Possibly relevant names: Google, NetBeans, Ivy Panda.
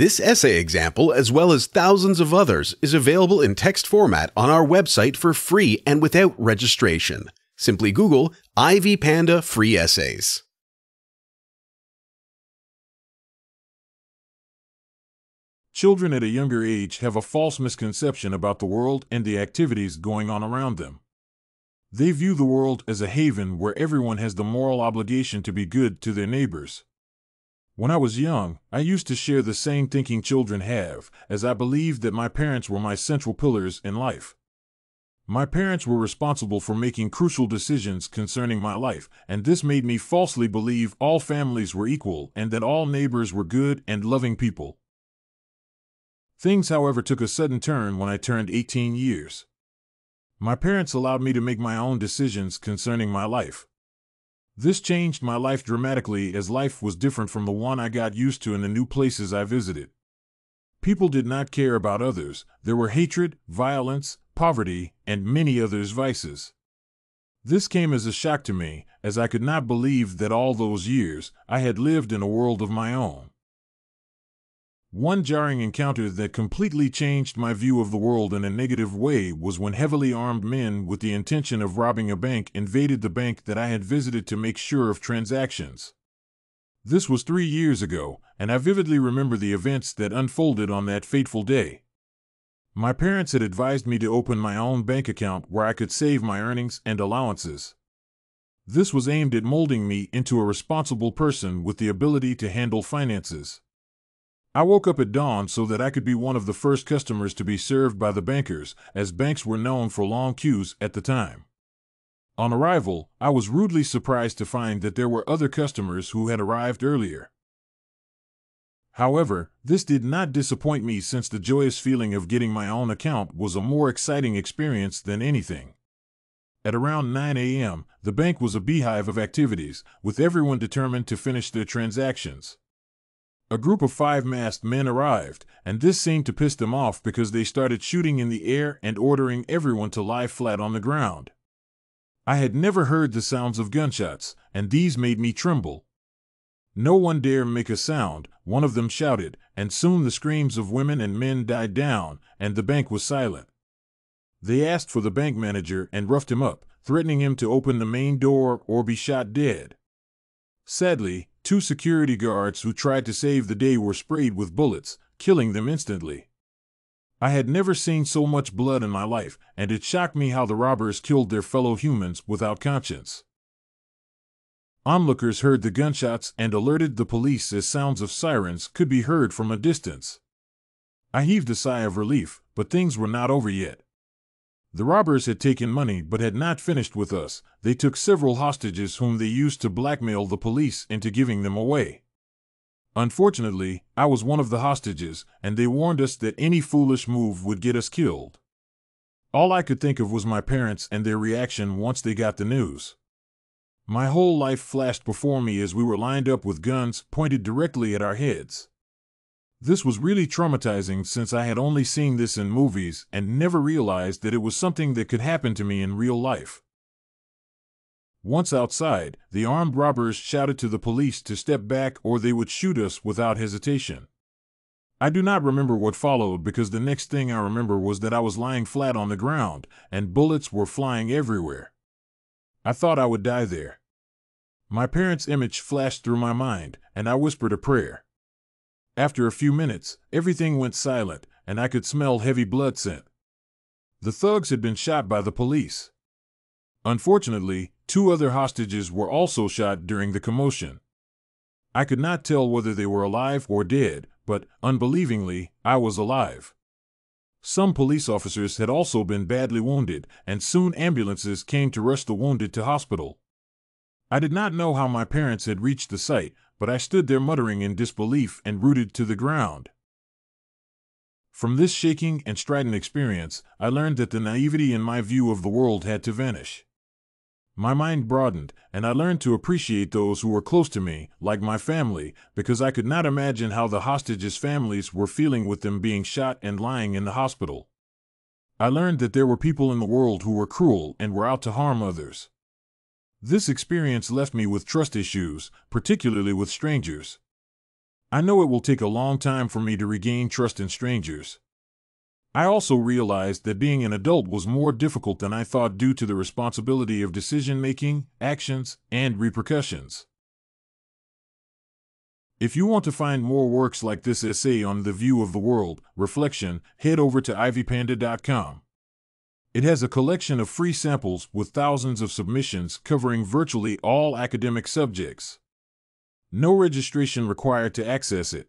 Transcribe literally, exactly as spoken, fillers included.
This essay example, as well as thousands of others, is available in text format on our website for free and without registration. Simply Google Ivy Panda free essays. Children at a younger age have a false misconception about the world and the activities going on around them. They view the world as a haven where everyone has the moral obligation to be good to their neighbors. When I was young, I used to share the same thinking children have, as I believed that my parents were my central pillars in life. My parents were responsible for making crucial decisions concerning my life, and this made me falsely believe all families were equal and that all neighbors were good and loving people. Things, however, took a sudden turn when I turned eighteen years. My parents allowed me to make my own decisions concerning my life. This changed my life dramatically, as life was different from the one I got used to in the new places I visited. People did not care about others. There were hatred, violence, poverty, and many other vices. This came as a shock to me, as I could not believe that all those years I had lived in a world of my own. One jarring encounter that completely changed my view of the world in a negative way was when heavily armed men with the intention of robbing a bank invaded the bank that I had visited to make sure of transactions. This was three years ago, and I vividly remember the events that unfolded on that fateful day. My parents had advised me to open my own bank account where I could save my earnings and allowances. This was aimed at molding me into a responsible person with the ability to handle finances. I woke up at dawn so that I could be one of the first customers to be served by the bankers, as banks were known for long queues at the time. On arrival, I was rudely surprised to find that there were other customers who had arrived earlier. However, this did not disappoint me, since the joyous feeling of getting my own account was a more exciting experience than anything. At around nine A M, the bank was a beehive of activities, with everyone determined to finish their transactions. A group of five masked men arrived, and this seemed to piss them off because they started shooting in the air and ordering everyone to lie flat on the ground. I had never heard the sounds of gunshots, and these made me tremble. No one dare make a sound, one of them shouted, and soon the screams of women and men died down, and the bank was silent. They asked for the bank manager and roughed him up, threatening him to open the main door or be shot dead. Sadly, two security guards who tried to save the day were sprayed with bullets, killing them instantly. I had never seen so much blood in my life, and it shocked me how the robbers killed their fellow humans without conscience. Onlookers heard the gunshots and alerted the police, as sounds of sirens could be heard from a distance. I heaved a sigh of relief, but things were not over yet. The robbers had taken money but had not finished with us. They took several hostages whom they used to blackmail the police into giving them away. Unfortunately, I was one of the hostages, and they warned us that any foolish move would get us killed. All I could think of was my parents and their reaction once they got the news. My whole life flashed before me as we were lined up with guns pointed directly at our heads. This was really traumatizing, since I had only seen this in movies and never realized that it was something that could happen to me in real life. Once outside, the armed robbers shouted to the police to step back or they would shoot us without hesitation. I do not remember what followed, because the next thing I remember was that I was lying flat on the ground and bullets were flying everywhere. I thought I would die there. My parents' image flashed through my mind, and I whispered a prayer. After a few minutes, everything went silent, and I could smell heavy blood scent. The thugs had been shot by the police. Unfortunately, two other hostages were also shot during the commotion. I could not tell whether they were alive or dead, but, unbelievingly, I was alive. Some police officers had also been badly wounded, and soon ambulances came to rush the wounded to hospital. I did not know how my parents had reached the site, but I stood there muttering in disbelief and rooted to the ground. From this shaking and strident experience, I learned that the naivety in my view of the world had to vanish. My mind broadened, and I learned to appreciate those who were close to me, like my family, because I could not imagine how the hostages' families were feeling with them being shot and lying in the hospital. I learned that there were people in the world who were cruel and were out to harm others. This experience left me with trust issues, particularly with strangers. I know it will take a long time for me to regain trust in strangers. I also realized that being an adult was more difficult than I thought due to the responsibility of decision-making, actions, and repercussions. If you want to find more works like this essay on the view of the world, reflection, head over to ivy panda dot com. It has a collection of free samples with thousands of submissions covering virtually all academic subjects. No registration required to access it.